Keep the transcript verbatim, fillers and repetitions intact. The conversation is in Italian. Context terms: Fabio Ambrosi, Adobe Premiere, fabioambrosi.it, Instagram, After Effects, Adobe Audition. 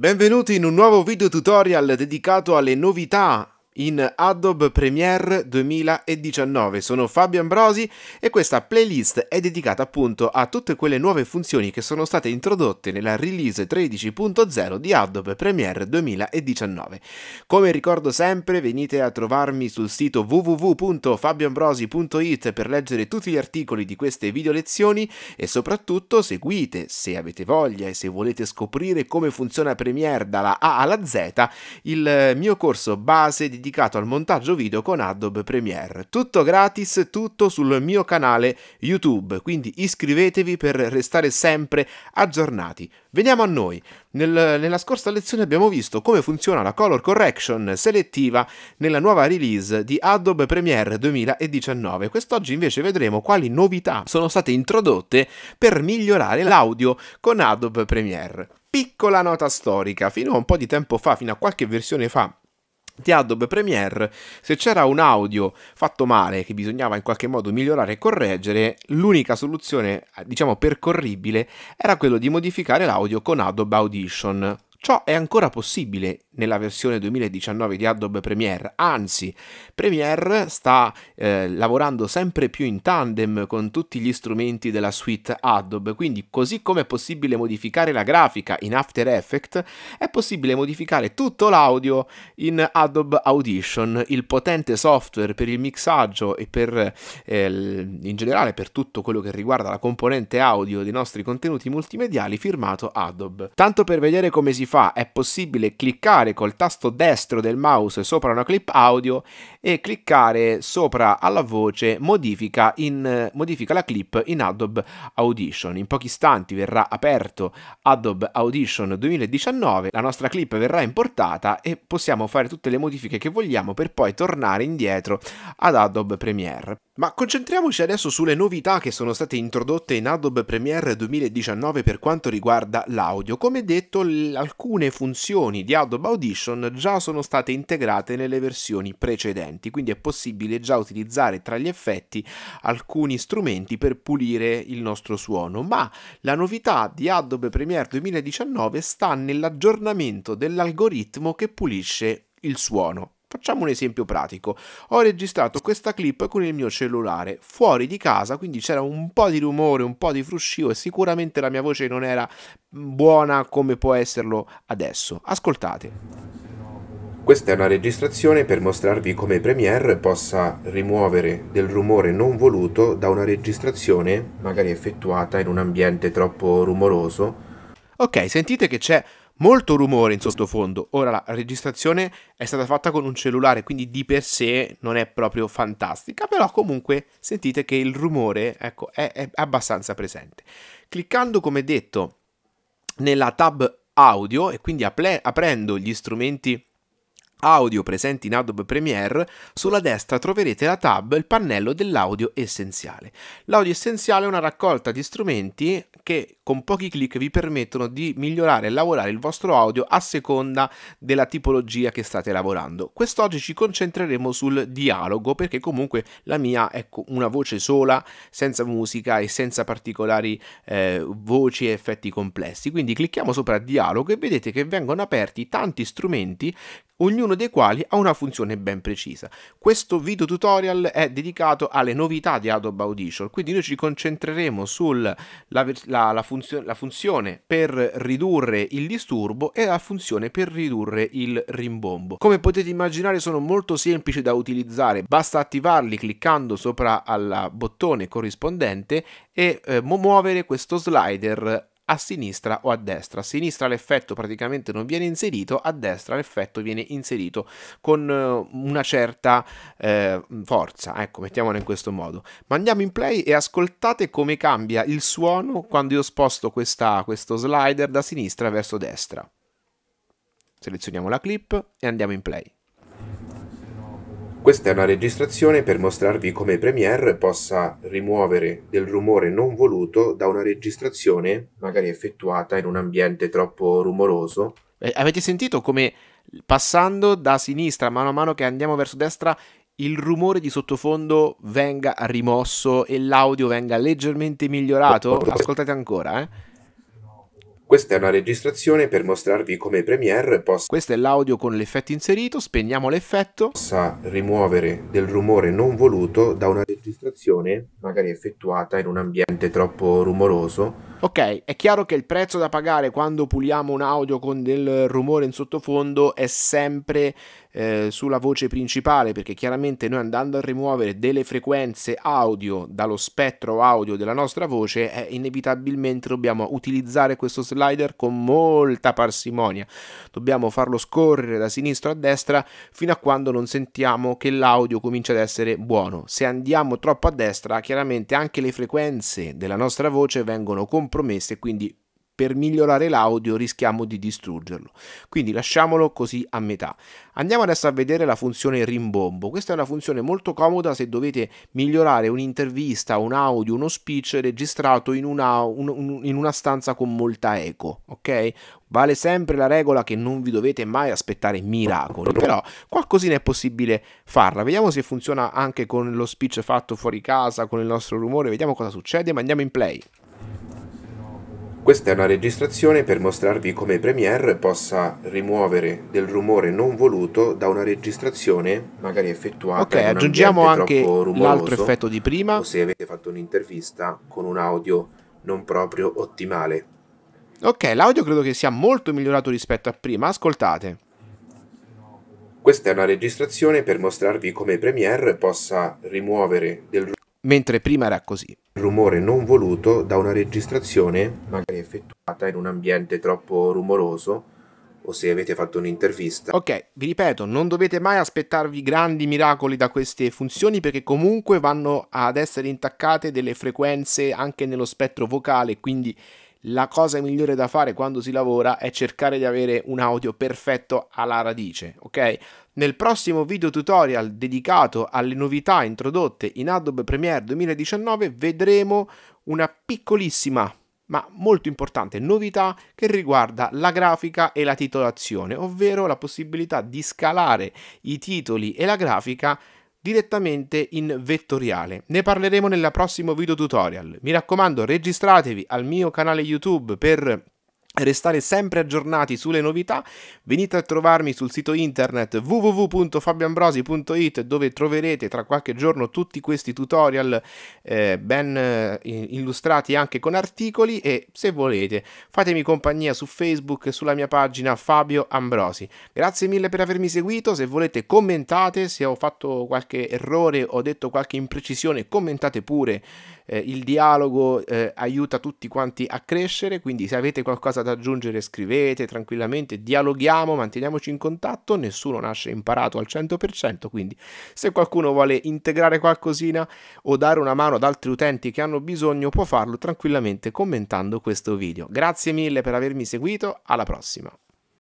Benvenuti in un nuovo video tutorial dedicato alle novità in Adobe Premiere duemiladiciannove. Sono Fabio Ambrosi e questa playlist è dedicata appunto a tutte quelle nuove funzioni che sono state introdotte nella release tredici punto zero di Adobe Premiere duemiladiciannove. Come ricordo sempre, venite a trovarmi sul sito w w w punto fabio ambrosi punto i t per leggere tutti gli articoli di queste video lezioni e soprattutto seguite, se avete voglia e se volete scoprire come funziona Premiere dalla A alla Z, il mio corso base dedicato al montaggio video con Adobe Premiere, tutto gratis, tutto sul mio canale YouTube, quindi iscrivetevi per restare sempre aggiornati. Veniamo a noi. Nel, nella scorsa lezione abbiamo visto come funziona la color correction selettiva nella nuova release di Adobe Premiere duemiladiciannove. Quest'oggi invece vedremo quali novità sono state introdotte per migliorare l'audio con Adobe Premiere. Piccola nota storica: fino a un po' di tempo fa, fino a qualche versione fa di Adobe Premiere, se c'era un audio fatto male che bisognava in qualche modo migliorare e correggere, l'unica soluzione, diciamo, percorribile era quello di modificare l'audio con Adobe Audition. Ciò è ancora possibile nella versione duemiladiciannove di Adobe Premiere, anzi Premiere sta eh, lavorando sempre più in tandem con tutti gli strumenti della suite Adobe, quindi così come è possibile modificare la grafica in After Effects, è possibile modificare tutto l'audio in Adobe Audition, il potente software per il mixaggio e per eh, in generale per tutto quello che riguarda la componente audio dei nostri contenuti multimediali firmato Adobe. Tanto per vedere come si fa, è possibile cliccare col tasto destro del mouse sopra una clip audio e cliccare sopra alla voce modifica, in, modifica la clip in Adobe Audition. In pochi istanti verrà aperto Adobe Audition duemiladiciannove, la nostra clip verrà importata e possiamo fare tutte le modifiche che vogliamo per poi tornare indietro ad Adobe Premiere. Ma concentriamoci adesso sulle novità che sono state introdotte in Adobe Premiere duemiladiciannove per quanto riguarda l'audio. Come detto, alcune funzioni di Adobe Audition già sono state integrate nelle versioni precedenti, quindi è possibile già utilizzare tra gli effetti alcuni strumenti per pulire il nostro suono, ma la novità di Adobe Premiere duemiladiciannove sta nell'aggiornamento dell'algoritmo che pulisce il suono. Facciamo un esempio pratico. Ho registrato questa clip con il mio cellulare fuori di casa, quindi c'era un po' di rumore, un po' di fruscio e sicuramente la mia voce non era buona come può esserlo adesso. Ascoltate. Questa è una registrazione per mostrarvi come Premiere possa rimuovere del rumore non voluto da una registrazione magari effettuata in un ambiente troppo rumoroso. Ok, sentite che c'è molto rumore in sottofondo. Ora, la registrazione è stata fatta con un cellulare, quindi di per sé non è proprio fantastica, però comunque sentite che il rumore, ecco, è, è abbastanza presente. Cliccando, come detto, nella tab audio e quindi aprendo gli strumenti audio presenti in Adobe Premiere, sulla destra troverete la tab, il pannello dell'audio essenziale. L'audio essenziale è una raccolta di strumenti che con pochi clic vi permettono di migliorare e lavorare il vostro audio a seconda della tipologia che state lavorando. Quest'oggi ci concentreremo sul dialogo, perché comunque la mia è una voce sola, senza musica e senza particolari eh, voci e effetti complessi. Quindi clicchiamo sopra dialogo e vedete che vengono aperti tanti strumenti, ognuno dei quali ha una funzione ben precisa. Questo video tutorial è dedicato alle novità di Adobe Audition, quindi noi ci concentreremo sulla la, la funzio, la funzione per ridurre il disturbo e la funzione per ridurre il rimbombo. Come potete immaginare, sono molto semplici da utilizzare, basta attivarli cliccando sopra al bottone corrispondente e eh, muovere questo slider a sinistra o a destra. A sinistra l'effetto praticamente non viene inserito, a destra l'effetto viene inserito con una certa eh, forza, ecco, mettiamolo in questo modo. Ma andiamo in play e ascoltate come cambia il suono quando io sposto questa, questo slider da sinistra verso destra. Selezioniamo la clip e andiamo in play. Questa è una registrazione per mostrarvi come Premiere possa rimuovere del rumore non voluto da una registrazione magari effettuata in un ambiente troppo rumoroso. Eh, avete sentito come, passando da sinistra, mano a mano che andiamo verso destra, il rumore di sottofondo venga rimosso e l'audio venga leggermente migliorato? Ascoltate ancora, eh. Questa è una registrazione per mostrarvi come Premiere possa... Questo è l'audio con l'effetto inserito, spegniamo l'effetto. ...possa rimuovere del rumore non voluto da una registrazione magari effettuata in un ambiente troppo rumoroso. Ok, è chiaro che il prezzo da pagare quando puliamo un audio con del rumore in sottofondo è sempre eh, sulla voce principale, perché chiaramente noi andando a rimuovere delle frequenze audio dallo spettro audio della nostra voce, eh, inevitabilmente dobbiamo utilizzare questo slide con molta parsimonia, dobbiamo farlo scorrere da sinistra a destra fino a quando non sentiamo che l'audio comincia ad essere buono. Se andiamo troppo a destra, chiaramente anche le frequenze della nostra voce vengono compromesse e quindi per migliorare l'audio rischiamo di distruggerlo, quindi lasciamolo così a metà. Andiamo adesso a vedere la funzione rimbombo. Questa è una funzione molto comoda se dovete migliorare un'intervista, un audio, uno speech registrato in una, un, un, in una stanza con molta eco, ok? Vale sempre la regola che non vi dovete mai aspettare miracoli, però qualcosina è possibile farla. Vediamo se funziona anche con lo speech fatto fuori casa, con il nostro rumore, vediamo cosa succede, ma andiamo in play. Questa è una registrazione per mostrarvi come Premiere possa rimuovere del rumore non voluto da una registrazione magari effettuata. Ok, aggiungiamo anche l'altro effetto di prima. O se avete fatto un'intervista con un audio non proprio ottimale. Ok, l'audio credo che sia molto migliorato rispetto a prima, ascoltate. Questa è una registrazione per mostrarvi come Premiere possa rimuovere del rumore. Mentre prima era così. Rumore non voluto da una registrazione magari effettuata in un ambiente troppo rumoroso o se avete fatto un'intervista. Ok, vi ripeto, non dovete mai aspettarvi grandi miracoli da queste funzioni, perché comunque vanno ad essere intaccate delle frequenze anche nello spettro vocale, quindi la cosa migliore da fare quando si lavora è cercare di avere un audio perfetto alla radice, ok? Nel prossimo video tutorial dedicato alle novità introdotte in Adobe Premiere duemiladiciannove vedremo una piccolissima ma molto importante novità che riguarda la grafica e la titolazione, ovvero la possibilità di scalare i titoli e la grafica direttamente in vettoriale. Ne parleremo nel prossimo video tutorial. Mi raccomando, registratevi al mio canale YouTube per restare sempre aggiornati sulle novità. Venite a trovarmi sul sito internet www punto fabio ambrosi punto it, dove troverete tra qualche giorno tutti questi tutorial eh, ben eh, illustrati anche con articoli, e se volete fatemi compagnia su Facebook e sulla mia pagina Fabio Ambrosi. Grazie mille per avermi seguito. Se volete commentate, se ho fatto qualche errore, ho detto qualche imprecisione, commentate pure. Eh, il dialogo eh, aiuta tutti quanti a crescere, quindi se avete qualcosa da aggiungere scrivete tranquillamente, dialoghiamo, manteniamoci in contatto, nessuno nasce imparato al cento per cento, quindi se qualcuno vuole integrare qualcosina o dare una mano ad altri utenti che hanno bisogno può farlo tranquillamente commentando questo video. Grazie mille per avermi seguito, alla prossima!